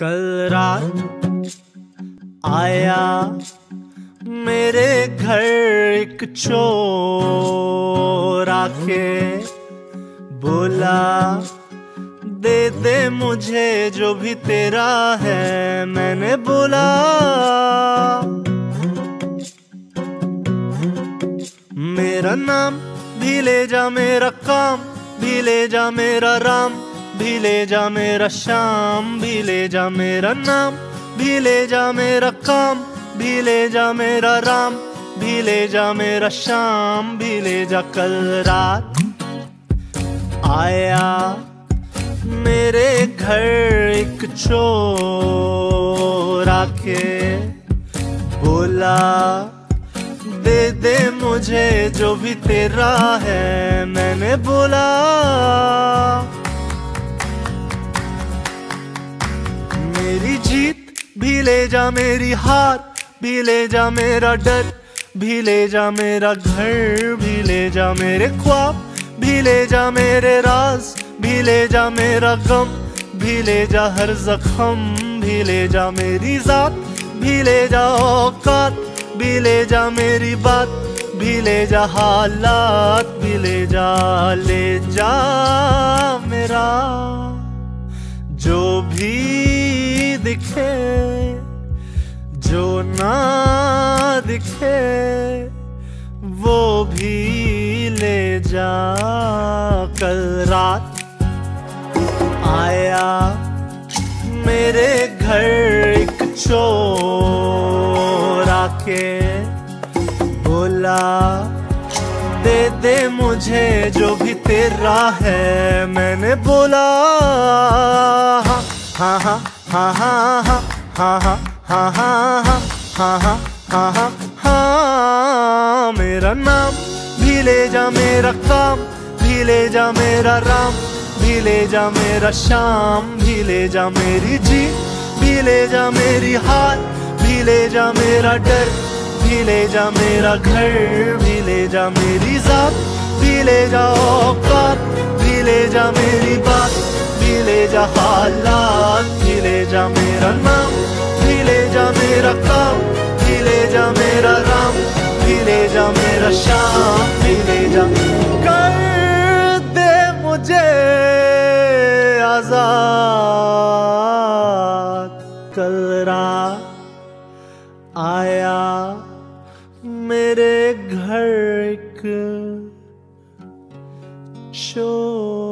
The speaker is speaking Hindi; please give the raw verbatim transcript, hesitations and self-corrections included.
कल रात आया मेरे घर एक चोर, आके बोला दे दे मुझे जो भी तेरा है। मैंने बोला मेरा नाम भी ले जा, मेरा काम भी ले जा, मेरा राम भी ले जा, मेरा शाम भी ले जा, मेरा नाम भी ले जा, मेरा काम भी ले जा, मेरा राम भी ले जा, मेरा शाम भी ले जा। कल रात आया मेरे घर एक चोर, आके बोला दे दे मुझे जो भी तेरा है। मैंने बोला मेरी जीत भी ले जा, मेरी हार भी ले जा, मेरा डर भी ले जा, मेरा घर भी ले जा, मेरे ख्वाब भी ले जा, मेरे राज भी ले जा, मेरा गम भी ले जा, हर जख्म भी ले जा, मेरी जात भी ले जा, औकात भी ले जा, मेरी बात भी ले जा, हालात भी ले जा। ले जा मेरा जो भी दिखे, जो ना दिखे वो भी ले जा। कल रात आया मेरे घर एक चोर, आके बोला दे दे मुझे जो भी तेरा है। मैंने बोला हाँ हाँ हाँ हाँ हाँ हाँ हाँ हाँ हाँ हाँ हाँ हाँ हाँ। मेरा नाम भी ले जा, मेरा काम भी ले जा, मेरा राम भी ले जा, मेरा शाम भी ले जा, मेरी जीत भी ले जा, मेरी हार भी ले जा, मेरा डर भी ले जा, मेरा घर भी ले जा, मेरी जात भी ले जा, औकात भी ले जा, मेरी बात भी ले जा, हालात भी ले जा, मेरा नाम भी ले जा, मेरा काम भी ले जा, मेरा राम भी ले जा, मेरा शाम भी ले जा। कर दे मुझे आजाद। कल रात आया मेरे घर एक चोर।